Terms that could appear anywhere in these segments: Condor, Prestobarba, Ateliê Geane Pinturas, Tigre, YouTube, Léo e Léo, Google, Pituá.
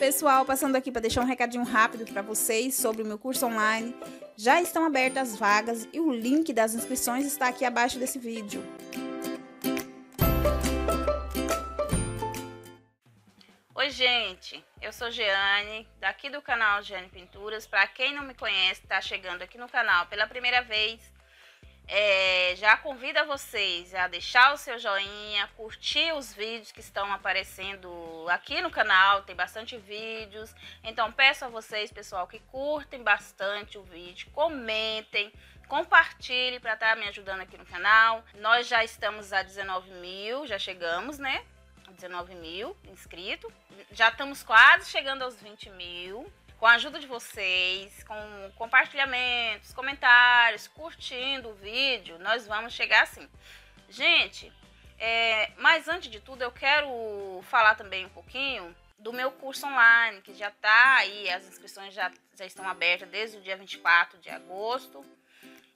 Pessoal, passando aqui para deixar um recadinho rápido para vocês sobre o meu curso online. Já estão abertas as vagas e o link das inscrições está aqui abaixo desse vídeo. Oi gente, eu sou Geane, daqui do canal Geane Pinturas. Para quem não me conhece, está chegando aqui no canal pela primeira vez, já convido vocês a deixar o seu joinha, curtir os vídeos que estão aparecendo aqui no canal, tem bastante vídeos. Então peço a vocês, pessoal, que curtem bastante o vídeo, comentem, compartilhem para estar me ajudando aqui no canal. Nós já estamos a 19.000, já chegamos, né? 19.000 inscritos, já estamos quase chegando aos 20.000, com a ajuda de vocês, com compartilhamentos, comentários, curtindo o vídeo, nós vamos chegar assim. Gente, mas antes de tudo eu quero falar também um pouquinho do meu curso online, que já tá aí, as inscrições já estão abertas desde o dia 24 de agosto,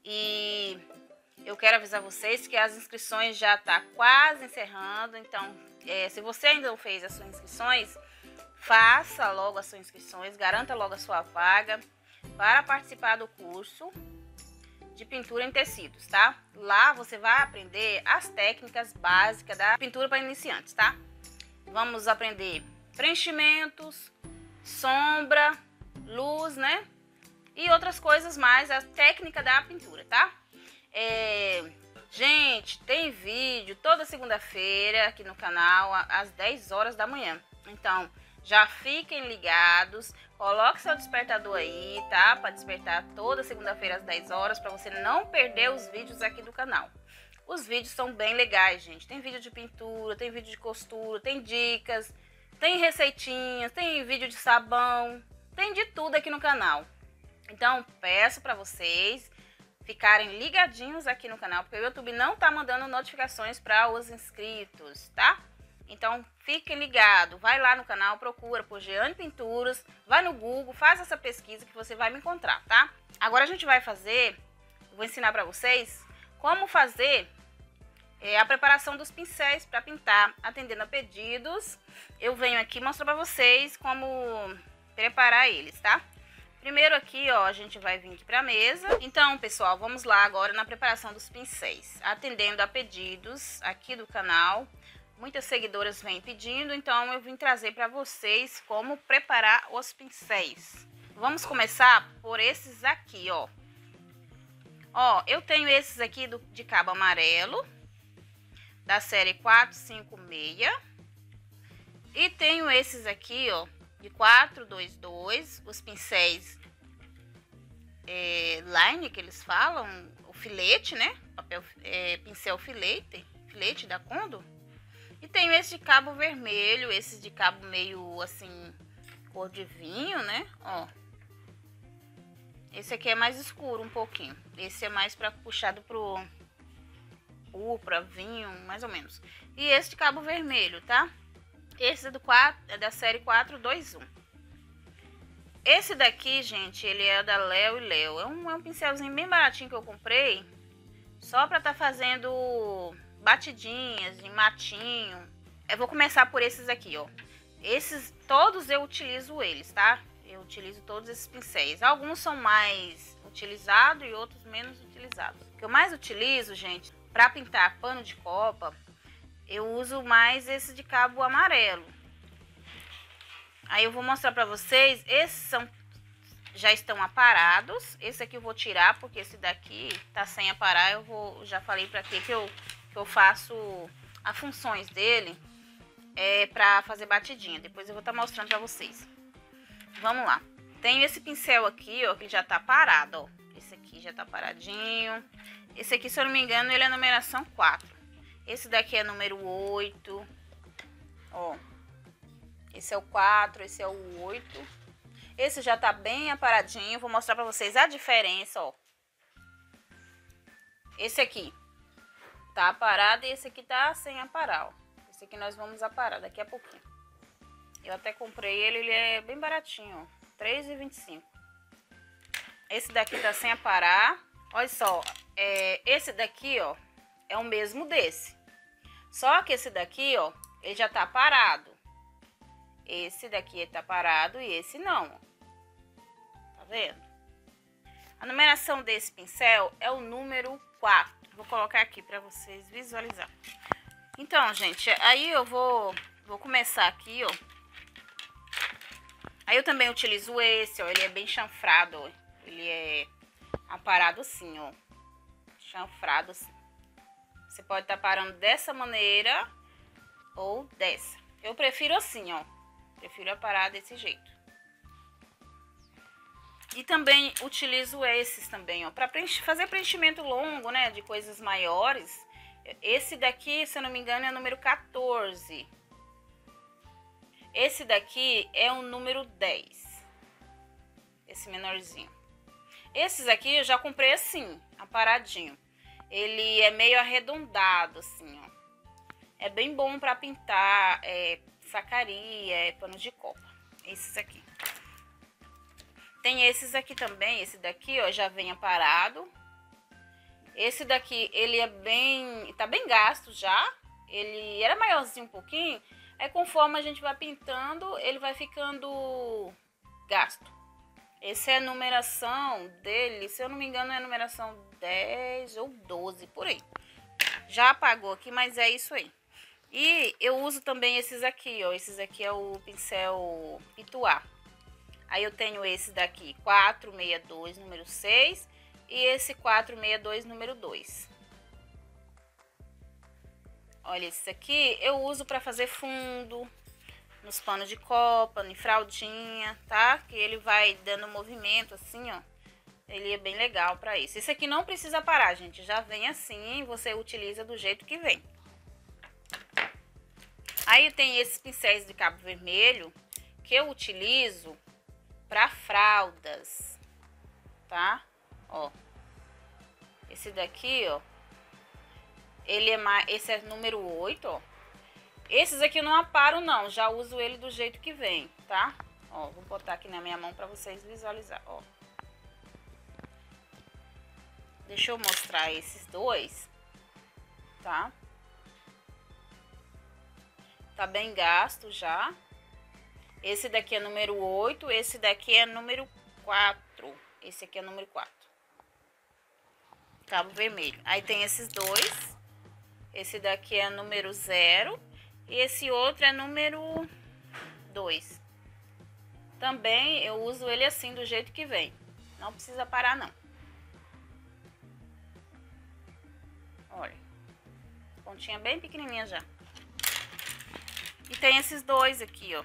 e eu quero avisar vocês que as inscrições já tá quase encerrando, então se você ainda não fez as suas inscrições, faça logo as suas inscrições, garanta logo a sua vaga para participar do curso de pintura em tecidos, tá? Lá você vai aprender as técnicas básicas da pintura para iniciantes, tá? Vamos aprender preenchimentos, sombra, luz, né? E outras coisas mais, a técnica da pintura, tá? Gente, tem vídeo toda segunda-feira aqui no canal às 10 horas da manhã. Então, já fiquem ligados, coloque seu despertador aí, tá? Para despertar toda segunda-feira às 10 horas, para você não perder os vídeos aqui do canal. Os vídeos são bem legais, gente. Tem vídeo de pintura, tem vídeo de costura, tem dicas, tem receitinhas, tem vídeo de sabão, tem de tudo aqui no canal. Então, peço para vocês ficarem ligadinhos aqui no canal, porque o YouTube não tá mandando notificações para os inscritos, tá? Então, fiquem ligados, vai lá no canal, procura por Geane Pinturas, vai no Google, faz essa pesquisa que você vai me encontrar, tá? Agora a gente vai fazer, vou ensinar para vocês como fazer a preparação dos pincéis para pintar, atendendo a pedidos. Eu venho aqui mostrar para vocês como preparar eles, tá? Primeiro aqui, ó, a gente vai vir aqui pra mesa. Então, pessoal, vamos lá agora na preparação dos pincéis. Atendendo a pedidos aqui do canal. Muitas seguidoras vêm pedindo, então eu vim trazer pra vocês como preparar os pincéis. Vamos começar por esses aqui, ó. Ó, eu tenho esses aqui de cabo amarelo, da série 456. E tenho esses aqui, ó, de 422, os pincéis line, que eles falam, o filete, né? Pincel filete da Condor. E tenho esse de cabo vermelho, esses de cabo meio assim, cor de vinho, né? Ó, esse aqui é mais escuro um pouquinho, esse é mais puxado pro pra vinho, mais ou menos. E esse de cabo vermelho, tá? Esse é da série 421. Esse daqui, gente, ele é da Léo e Léo. É um pincelzinho bem baratinho que eu comprei, só pra tá fazendo batidinhas em matinho. Eu vou começar por esses aqui, ó. Esses, todos eu utilizo eles, tá? Eu utilizo todos esses pincéis. Alguns são mais utilizados e outros menos utilizados. O que eu mais utilizo, gente, pra pintar pano de copa, eu uso mais esse de cabo amarelo. Aí eu vou mostrar pra vocês. Esses já estão aparados. Esse aqui eu vou tirar, porque esse daqui tá sem aparar. Já falei pra que eu faço as funções dele pra fazer batidinha. Depois eu vou tá mostrando pra vocês. Vamos lá. Tenho esse pincel aqui, ó, que já tá parado, ó. Esse aqui já tá paradinho. Esse aqui, se eu não me engano, ele é a numeração 4. Esse daqui é número 8, ó, esse é o 4, esse é o 8, esse já tá bem aparadinho, vou mostrar pra vocês a diferença, ó. Esse aqui tá aparado e esse aqui tá sem aparar, ó. Esse aqui nós vamos aparar daqui a pouquinho. Eu até comprei ele é bem baratinho, ó, R$3,25. Esse daqui tá sem aparar, olha só, esse daqui, ó. É o mesmo desse, só que esse daqui, ó, ele já tá parado. Esse daqui ele tá parado e esse não. Tá vendo? A numeração desse pincel é o número 4. Vou colocar aqui pra vocês visualizar. Então, gente, aí eu vou começar aqui, ó. Aí eu também utilizo esse, ó. Ele é bem chanfrado, ó. Ele é aparado assim, ó. Chanfrado assim. Você pode estar parando dessa maneira ou dessa. Eu prefiro assim, ó. Prefiro aparar desse jeito. E também utilizo esses também, ó. Pra fazer preenchimento longo, né? De coisas maiores. Esse daqui, se eu não me engano, é o número 14. Esse daqui é o número 10. Esse menorzinho. Esses aqui eu já comprei assim, aparadinho. Ele é meio arredondado, assim, ó. É bem bom pra pintar sacaria, pano de copa. Esses aqui. Tem esses aqui também. Esse daqui, ó, já vem aparado. Esse daqui, ele é bem... Tá bem gasto já. Ele era maiorzinho um pouquinho. Aí, conforme a gente vai pintando, ele vai ficando gasto. Essa é a numeração dele, se eu não me engano, é a numeração 10 ou 12, por aí. Já apagou aqui, mas é isso aí. E eu uso também esses aqui, ó. Esses aqui é o pincel Pituá. Aí eu tenho esse daqui, 462, número 6. E esse 462, número 2. Olha, esse aqui eu uso pra fazer fundo... Nos panos de copa, em fraldinha, tá? Que ele vai dando movimento assim, ó. Ele é bem legal pra isso. Esse aqui não precisa parar, gente. Já vem assim, você utiliza do jeito que vem. Aí tem esses pincéis de cabo vermelho que eu utilizo pra fraldas, tá? Ó. Esse daqui, ó. Ele é mais... Esse é número 8, ó. Esses aqui eu não aparo não, já uso ele do jeito que vem, tá? Ó, vou botar aqui na minha mão pra vocês visualizar, ó. Deixa eu mostrar esses dois, tá? Tá bem gasto já. Esse daqui é número 8, esse daqui é número 4. Esse aqui é número 4. Cabo vermelho. Aí tem esses dois. Esse daqui é número 0. E esse outro é número 2. Também eu uso ele assim, do jeito que vem. Não precisa parar, não. Olha. Pontinha bem pequenininha já. E tem esses dois aqui, ó.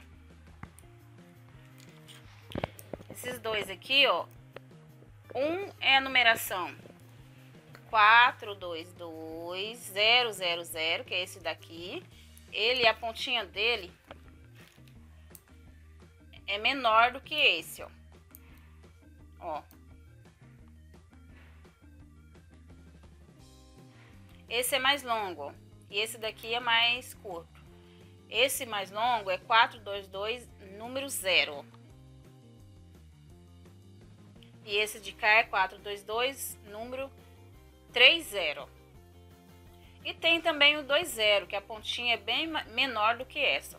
Esses dois aqui, ó. Um é a numeração 422000, que é esse daqui. Ele, a pontinha dele é menor do que esse, ó. Ó. Esse é mais longo, ó. E esse daqui é mais curto. Esse mais longo é 422, número 0. E esse de cá é 422, número 30. E tem também o 20, que a pontinha é bem menor do que essa.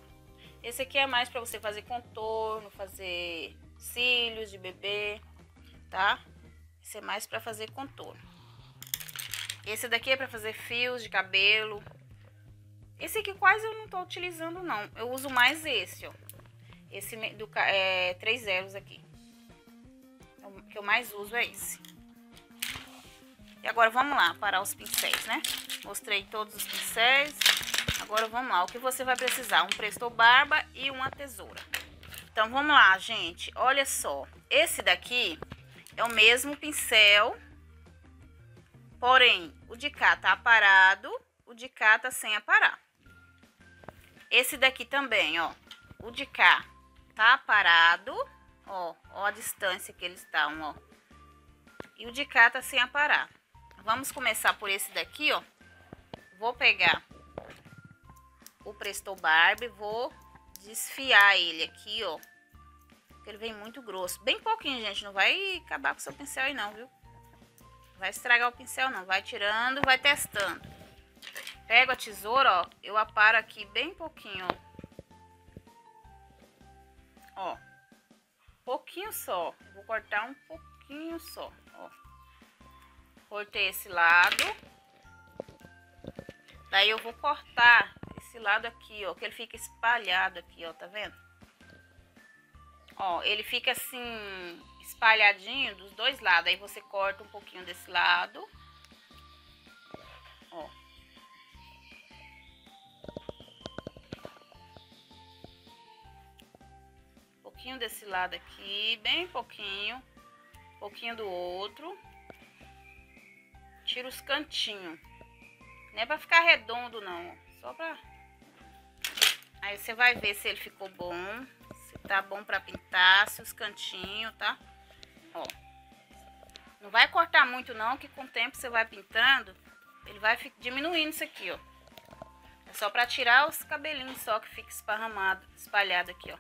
Esse aqui é mais pra você fazer contorno, fazer cílios de bebê, tá? Esse é mais pra fazer contorno. Esse daqui é pra fazer fios de cabelo. Esse aqui quase eu não tô utilizando, não. Eu uso mais esse, ó. Esse do 30 aqui. O que eu mais uso é esse. E agora vamos lá, parar os pincéis, né? Mostrei todos os pincéis. Agora vamos lá, o que você vai precisar? Um prestobarba e uma tesoura. Então vamos lá, gente. Olha só, esse daqui é o mesmo pincel. Porém, o de cá tá aparado, o de cá tá sem aparar. Esse daqui também, ó. O de cá tá aparado, ó. Ó a distância que eles estão, ó. E o de cá tá sem aparar. Vamos começar por esse daqui, ó. Vou pegar o Prestobarba e vou desfiar ele aqui, ó. Ele vem muito grosso. Bem pouquinho, gente. Não vai acabar com o seu pincel aí não, viu? Não vai estragar o pincel não. Vai tirando, vai testando. Pego a tesoura, ó. Eu aparo aqui bem pouquinho, ó. ó, pouquinho só. Vou cortar um pouquinho só, ó. Cortei esse lado. Daí eu vou cortar esse lado aqui, ó, que ele fica espalhado aqui, ó, tá vendo? Ó, ele fica assim, espalhadinho dos dois lados. Aí você corta um pouquinho desse lado. Ó. Pouquinho desse lado aqui, bem pouquinho. Pouquinho do outro. Tira os cantinhos. Não é pra ficar redondo, não, ó. Só pra... Aí você vai ver se ele ficou bom, se tá bom pra pintar, se os cantinhos, tá? Ó. Não vai cortar muito não, que com o tempo você vai pintando, ele vai diminuindo isso aqui, ó. É só pra tirar os cabelinhos só que fica esparramado, espalhado aqui, ó.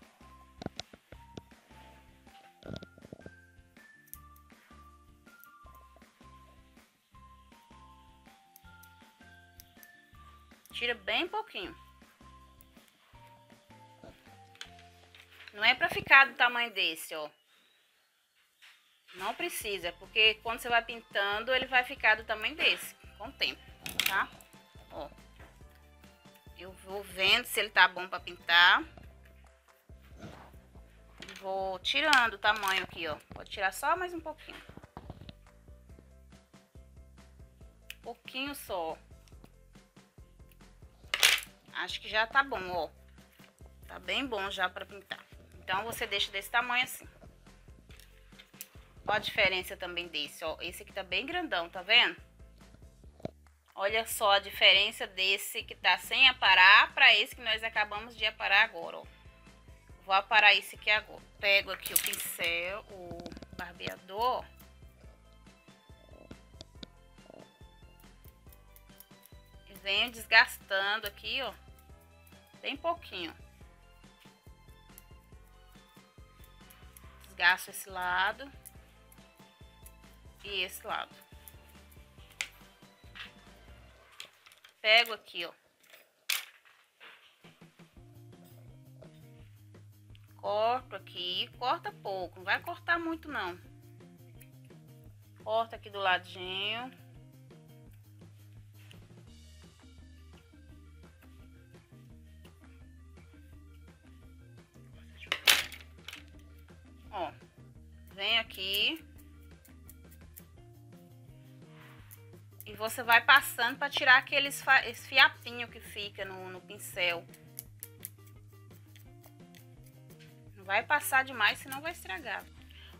Tira bem pouquinho. Não é pra ficar do tamanho desse, ó. Não precisa, porque quando você vai pintando, ele vai ficar do tamanho desse, com o tempo, tá? Ó. Eu vou vendo se ele tá bom pra pintar. Vou tirando o tamanho aqui, ó. Pode tirar só mais um pouquinho. Pouquinho só, ó. Acho que já tá bom, ó. Tá bem bom já pra pintar. Então, você deixa desse tamanho assim. Olha a diferença também desse, ó. Esse aqui tá bem grandão, tá vendo? Olha só a diferença desse que tá sem aparar pra esse que nós acabamos de aparar agora, ó. Vou aparar esse aqui agora. Pego aqui o pincel, o barbeador, ó. Venho desgastando aqui, ó, bem pouquinho. Desgasto esse lado e esse lado. Pego aqui, ó. Corto aqui, corta pouco, não vai cortar muito não. Corta aqui do ladinho. Ó, vem aqui e você vai passando para tirar aqueles fiapinho que fica no pincel. Não vai passar demais, senão vai estragar.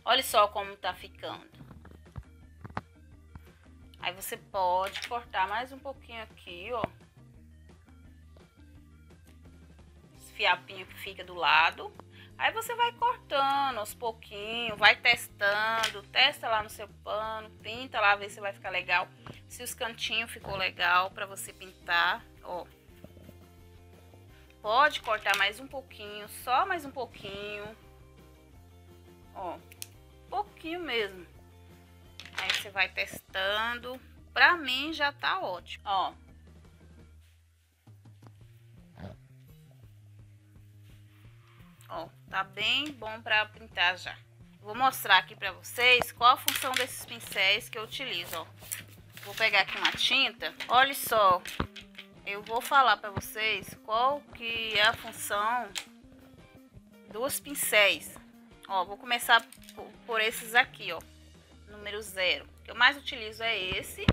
Olha só como tá ficando. Aí você pode cortar mais um pouquinho aqui, ó. Esse fiapinho que fica do lado. Aí você vai cortando aos pouquinhos, vai testando, testa lá no seu pano, pinta lá, vê se vai ficar legal. Se os cantinhos ficou legal pra você pintar, ó. Pode cortar mais um pouquinho, só mais um pouquinho. Ó, pouquinho mesmo. Aí você vai testando. Pra mim já tá ótimo, ó. Ó, tá bem bom pra pintar já. Vou mostrar aqui pra vocês qual a função desses pincéis que eu utilizo, ó. Vou pegar aqui uma tinta. Olha só, eu vou falar pra vocês qual que é a função dos pincéis. Ó, vou começar por esses aqui, ó. Número 0. O que eu mais utilizo é esse.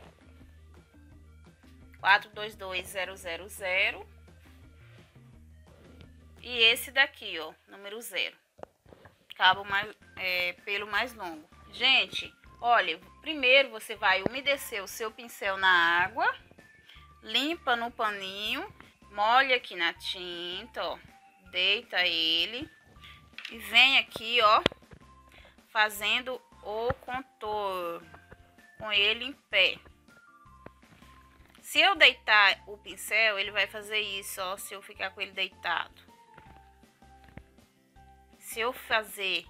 422000. E esse daqui, ó, número 0. Cabo mais, pelo mais longo. Gente, olha, primeiro você vai umedecer o seu pincel na água. Limpa no paninho. Molha aqui na tinta, ó. Deita ele. E vem aqui, ó, fazendo o contorno com ele em pé. Se eu deitar o pincel, ele vai fazer isso, ó, se eu ficar com ele deitado. Se eu fazer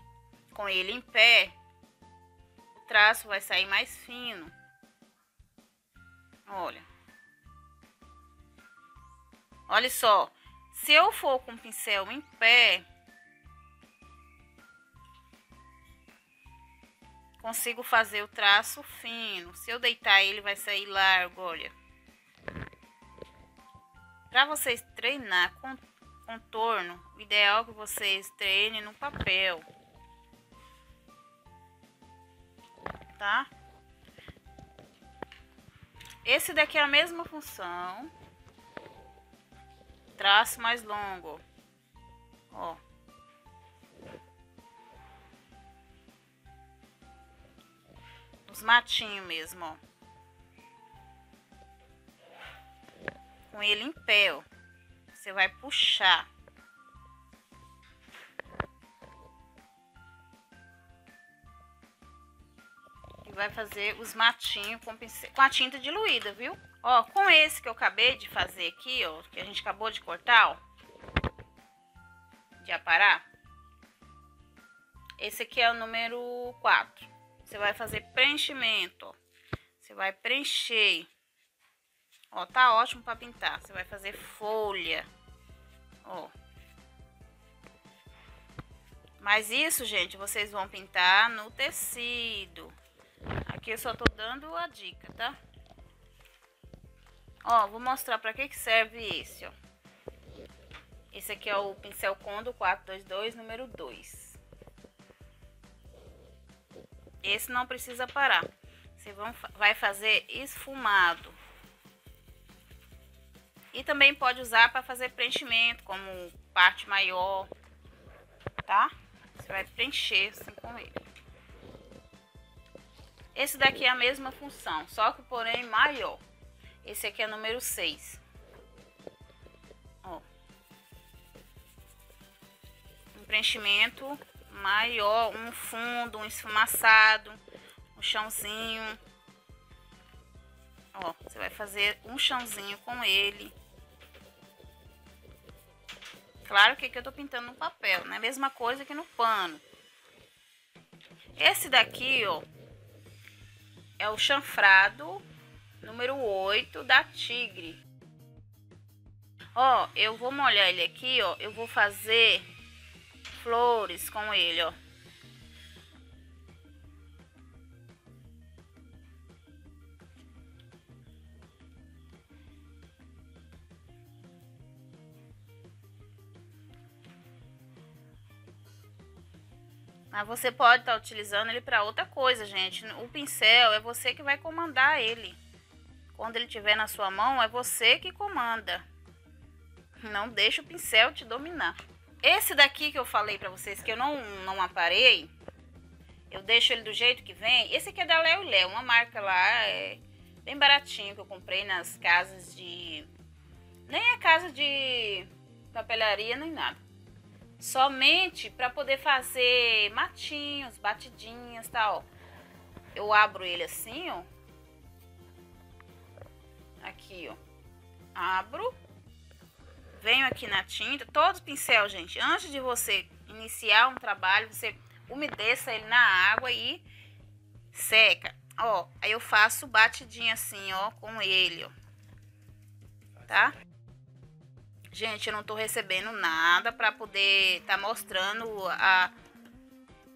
com ele em pé, o traço vai sair mais fino. Olha. Olha só. Se eu for com o pincel em pé, consigo fazer o traço fino. Se eu deitar ele, vai sair largo, olha. Para vocês treinar contorno, o ideal é que vocês treinem no papel, tá? Esse daqui é a mesma função. Traço mais longo, ó. Os matinhos mesmo, ó. Com ele em pé, ó. Você vai puxar. E vai fazer os matinhos com a tinta diluída, viu? Ó, com esse que eu acabei de fazer aqui, ó. Que a gente acabou de cortar, ó. De aparar. Esse aqui é o número 4. Você vai fazer preenchimento, ó. Você vai preencher. Ó, tá ótimo pra pintar. Você vai fazer folha, ó. Mas isso, gente, vocês vão pintar no tecido. Aqui eu só tô dando a dica, tá? Ó, vou mostrar pra que serve esse, ó. Esse aqui é o pincel Condor 422, número 2. Esse não precisa parar. Você vai fazer esfumado. E também pode usar para fazer preenchimento, como parte maior, tá? Você vai preencher assim com ele. Esse daqui é a mesma função, só que porém maior. Esse aqui é número 6. Ó. Um preenchimento maior, um fundo, um esfumaçado, um chãozinho. Ó, você vai fazer um chãozinho com ele. Claro que aqui eu tô pintando no papel, né? Mesma coisa que no pano. Esse daqui, ó, é o chanfrado número 8 da Tigre. Ó, eu vou molhar ele aqui, ó. Eu vou fazer flores com ele, ó. Mas você pode estar utilizando ele para outra coisa, gente. O pincel é você que vai comandar ele. Quando ele estiver na sua mão, é você que comanda. Não deixa o pincel te dominar. Esse daqui que eu falei para vocês que eu não aparei, eu deixo ele do jeito que vem. Esse aqui é da Léo e Léo, uma marca lá, é bem baratinho, que eu comprei nas casas de... Nem é casa de papelaria, nem nada. Somente para poder fazer matinhos, batidinhas, tal. Eu abro ele assim, ó. Aqui, ó. Abro. Venho aqui na tinta. Todo pincel, gente, antes de você iniciar um trabalho, você umedeça ele na água e seca. Ó, aí eu faço batidinha assim, ó, com ele, ó. Tá? Gente, eu não tô recebendo nada pra poder tá mostrando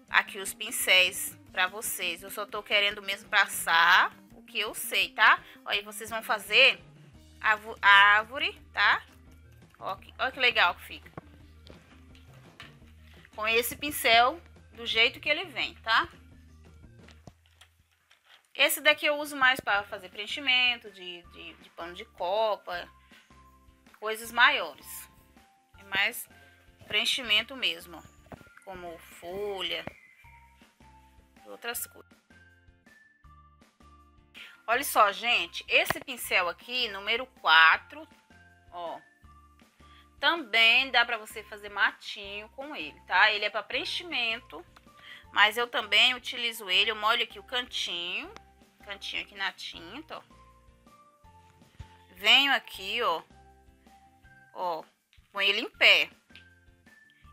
aqui os pincéis pra vocês. Eu só tô querendo mesmo passar o que eu sei, tá? Aí vocês vão fazer a árvore, tá? Ó que legal que fica. Com esse pincel, do jeito que ele vem, tá? Esse daqui eu uso mais pra fazer preenchimento de pano de copa... Coisas maiores, é mais preenchimento mesmo, como folha e outras coisas. Olha só, gente, esse pincel aqui, número 4, ó, também dá pra você fazer matinho com ele, tá? Ele é pra preenchimento, mas eu também utilizo ele, eu molho aqui o cantinho aqui na tinta, ó. Venho aqui, ó. Ó, com ele em pé.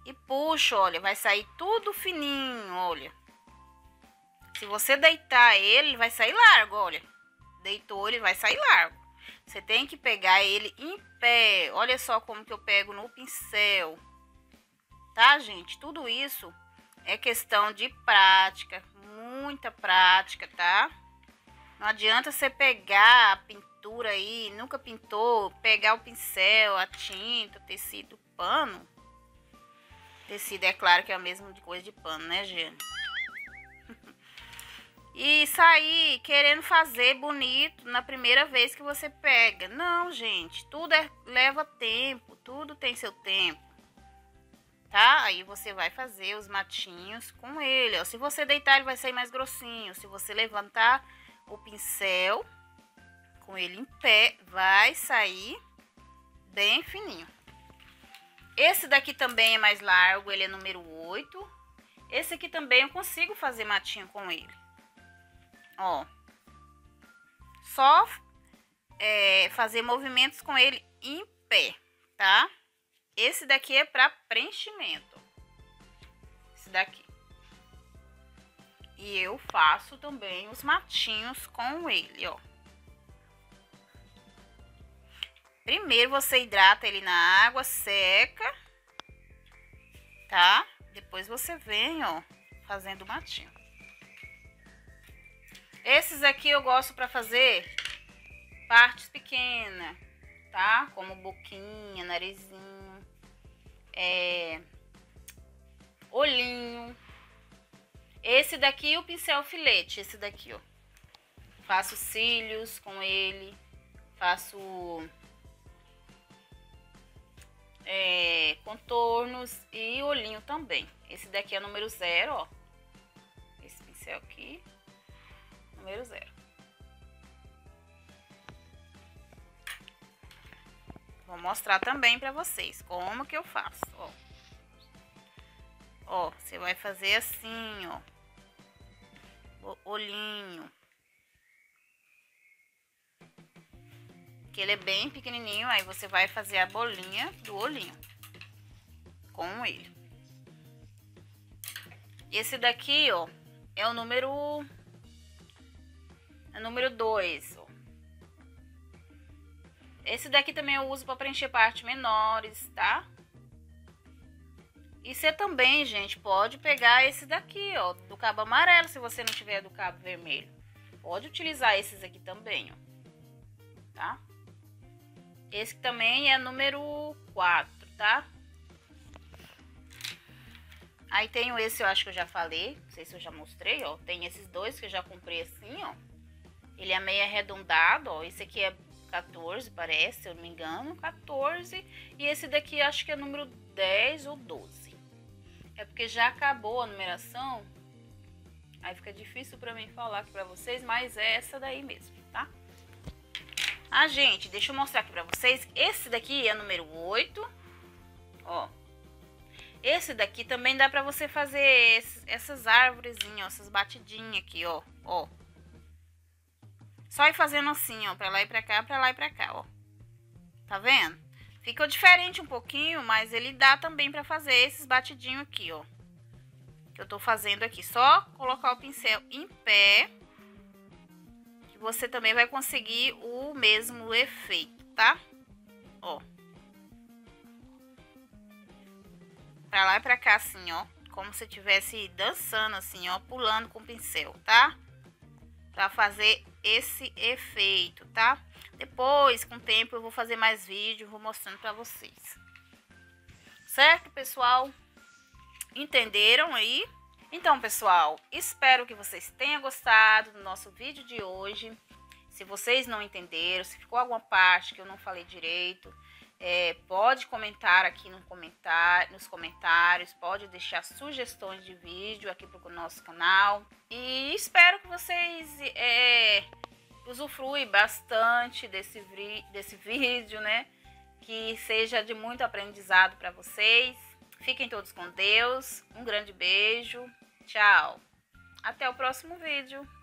E puxo, olha, vai sair tudo fininho, olha. Se você deitar ele, vai sair largo, olha. Deitou, ele vai sair largo. Você tem que pegar ele em pé. Olha só como que eu pego no pincel. Tá, gente? Tudo isso É questão de prática, muita prática, tá? Não adianta você pegar a pintura aí, nunca pintou, pegar o pincel, a tinta, o tecido, o pano. Tecido é claro que é a mesma coisa de pano, né, Geane? E sair querendo fazer bonito na primeira vez que você pega. Não, gente, tudo leva tempo, tudo tem seu tempo, tá? Aí você vai fazer os matinhos com ele, ó. Se você deitar, ele vai sair mais grossinho. Se você levantar o pincel com ele em pé, vai sair bem fininho. Esse daqui também é mais largo, ele é número 8. Esse aqui também eu consigo fazer matinho com ele. Ó, só fazer movimentos com ele em pé, tá? Esse daqui é pra preenchimento. Esse daqui. E eu faço também os matinhos com ele, ó. Primeiro você hidrata ele na água, seca, tá? Depois você vem, ó, fazendo o matinho. Esses aqui eu gosto pra fazer partes pequenas, tá? Como boquinha, narizinho, olhinho. Esse daqui o pincel filete, esse daqui, ó. Faço cílios com ele, faço contornos e olhinho também. Esse daqui é número 0, ó. Esse pincel aqui. Número 0. Vou mostrar também pra vocês como que eu faço, ó. Ó, você vai fazer assim, ó. Olhinho. Que ele é bem pequenininho, aí você vai fazer a bolinha do olhinho com ele. E esse daqui, ó, é o número... número 2, ó. Esse daqui também eu uso pra preencher partes menores, tá? E você também, gente, pode pegar esse daqui, ó, do cabo amarelo, se você não tiver do cabo vermelho. Pode utilizar esses aqui também, ó, tá? Esse também é número 4, tá? Aí tenho esse, eu acho que eu já falei, não sei se eu já mostrei, ó. Tem esses dois que eu já comprei assim, ó. Ele é meio arredondado, ó. Esse aqui é 14, parece, se eu não me engano, 14. E esse daqui acho que é número 10 ou 12. É porque já acabou a numeração. Aí fica difícil pra mim falar aqui pra vocês, mas é essa daí mesmo, tá? Ah, gente, deixa eu mostrar aqui pra vocês. Esse daqui é número 8, ó. Esse daqui também dá pra você fazer essas árvorezinhas, ó, essas batidinhas aqui, ó, ó. Só ir fazendo assim, ó, pra lá e pra cá, pra lá e pra cá, ó. Tá vendo? Ficou diferente um pouquinho, mas ele dá também pra fazer esses batidinhos aqui, ó. Que eu tô fazendo aqui. Só colocar o pincel em pé. Que você também vai conseguir o mesmo efeito, tá? Ó. Pra lá e pra cá, assim, ó. Como se estivesse dançando, assim, ó. Pulando com o pincel, tá? Pra fazer... esse efeito, tá? Depois, com o tempo, eu vou fazer mais vídeo, vou mostrando pra vocês. Certo, pessoal? Entenderam aí? Então, pessoal, espero que vocês tenham gostado do nosso vídeo de hoje. Se vocês não entenderam, se ficou alguma parte que eu não falei direito, pode comentar aqui nos comentários, pode deixar sugestões de vídeo aqui pro nosso canal. E espero que vocês usufruem bastante desse vídeo, né? Que seja de muito aprendizado para vocês. Fiquem todos com Deus, um grande beijo, tchau! Até o próximo vídeo!